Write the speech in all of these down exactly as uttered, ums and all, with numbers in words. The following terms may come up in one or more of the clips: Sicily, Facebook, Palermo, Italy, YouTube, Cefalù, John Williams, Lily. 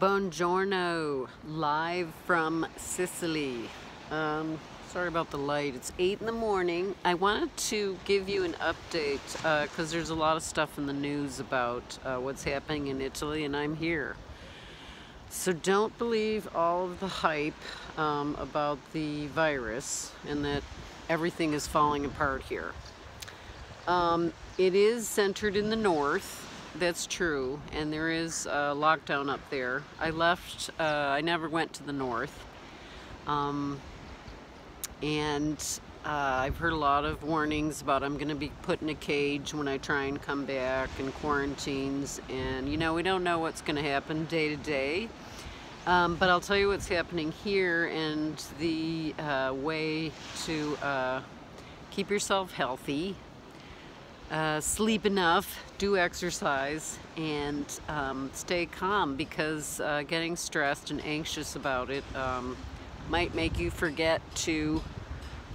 Buongiorno, live from Sicily. Um, sorry about the light, it's eight in the morning. I wanted to give you an update because uh, there's a lot of stuff in the news about uh, what's happening in Italy, and I'm here. So don't believe all of the hype um, about the virus and that everything is falling apart here. Um, it is centered in the north. That's true, and there is a lockdown up there. I left, uh, I never went to the north, um, and uh, I've heard a lot of warnings about I'm going to be put in a cage when I try and come back, and quarantines, and you know, we don't know what's going to happen day to day, um, but I'll tell you what's happening here, and the uh, way to uh, keep yourself healthy. Uh, sleep enough, do exercise, and um, stay calm, because uh, getting stressed and anxious about it um, might make you forget to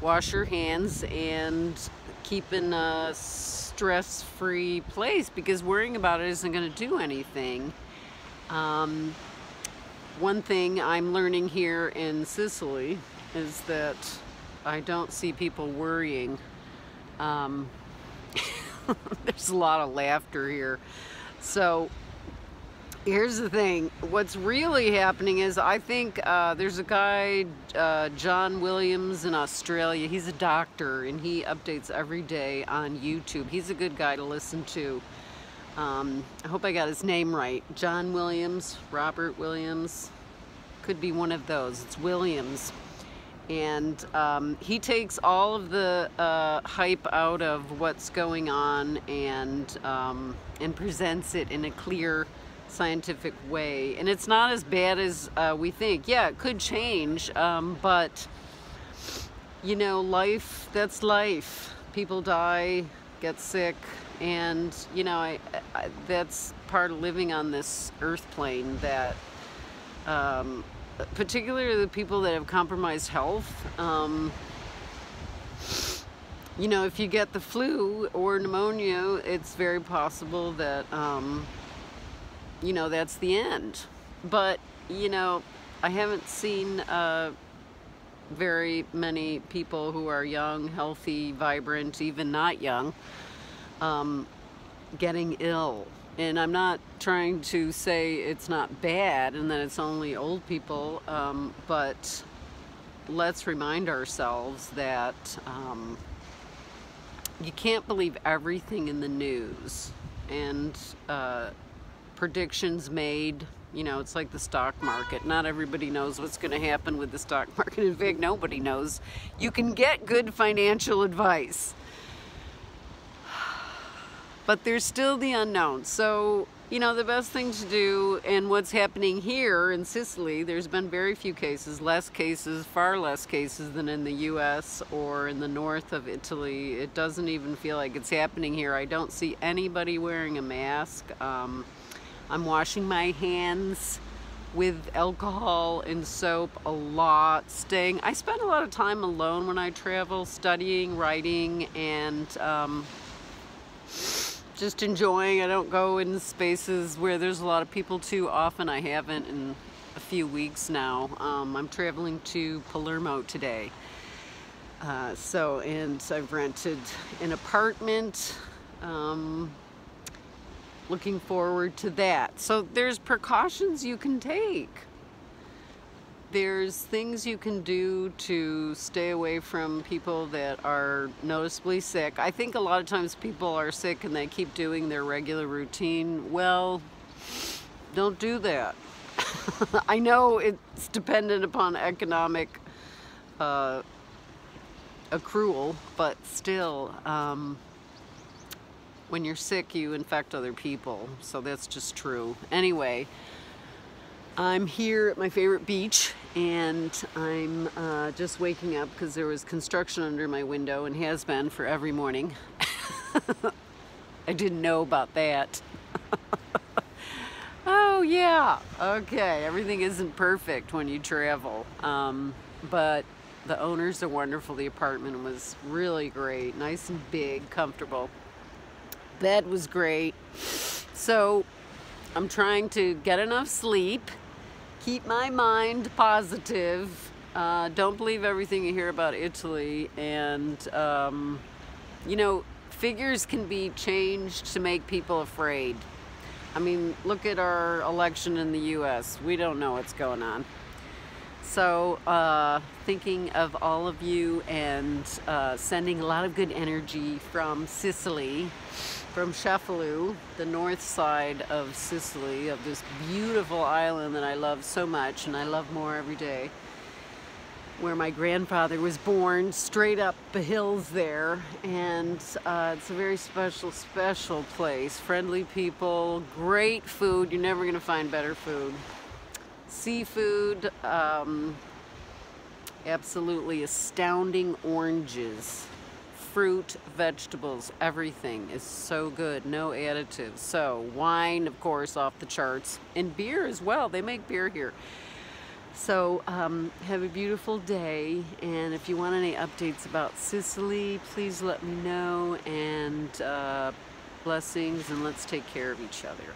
wash your hands and keep in a stress-free place, because worrying about it isn't going to do anything. Um, one thing I'm learning here in Sicily is that I don't see people worrying. Um, There's a lot of laughter here. So here's the thing. What's really happening is I think uh, there's a guy, uh, John Williams in Australia. He's a doctor, and he updates every day on YouTube. He's a good guy to listen to. Um, I hope I got his name right. John Williams, Robert Williams. Could be one of those. It's Williams. And um, he takes all of the uh, hype out of what's going on, and um, and presents it in a clear, scientific way. And it's not as bad as uh, we think. Yeah, it could change, um, but you know, life, that's life. People die, get sick, and you know, I, I, that's part of living on this earth plane, that um, particularly the people that have compromised health. Um, you know, if you get the flu or pneumonia, it's very possible that, um, you know, that's the end. But, you know, I haven't seen uh, very many people who are young, healthy, vibrant, even not young, um, getting ill. And I'm not trying to say it's not bad and that it's only old people, um, but let's remind ourselves that um, you can't believe everything in the news and uh, predictions made. You know, it's like the stock market. Not everybody knows what's going to happen with the stock market. In fact, nobody knows. You can get good financial advice, but there's still the unknown. So, you know, the best thing to do, and what's happening here in Sicily, there's been very few cases, less cases, far less cases than in the U S or in the north of Italy. It doesn't even feel like it's happening here. I don't see anybody wearing a mask. Um, I'm washing my hands with alcohol and soap a lot, staying. I spend a lot of time alone when I travel, studying, writing, and um, just enjoying. I don't go in spaces where there's a lot of people too often. I haven't in a few weeks now. Um, I'm traveling to Palermo today. Uh, so, and I've rented an apartment. Um, looking forward to that. So there's precautions you can take. There's things you can do to stay away from people that are noticeably sick. I think a lot of times people are sick and they keep doing their regular routine. Well, don't do that. I know it's dependent upon economic uh, accrual, but still, um, when you're sick, you infect other people. So that's just true. Anyway, I'm here at my favorite beach, and I'm uh, just waking up because there was construction under my window, and has been for every morning. I didn't know about that. Oh yeah, okay, everything isn't perfect when you travel, um, but the owners are wonderful. The apartment was really great, nice and big, comfortable. Bed was great. So I'm trying to get enough sleep keep my mind positive. Uh, don't believe everything you hear about Italy. And, um, you know, figures can be changed to make people afraid. I mean, look at our election in the U S We don't know what's going on. So uh, thinking of all of you and uh, sending a lot of good energy from Sicily, from Cefalù, the north side of Sicily, of this beautiful island that I love so much and I love more every day, where my grandfather was born, straight up the hills there. And uh, it's a very special, special place. Friendly people, great food. You're never gonna find better food. Seafood, um, absolutely astounding oranges, fruit, vegetables, everything is so good, no additives. So wine, of course, off the charts, and beer as well. They make beer here. So um, have a beautiful day, and if you want any updates about Sicily, please let me know, and uh, blessings, and let's take care of each other.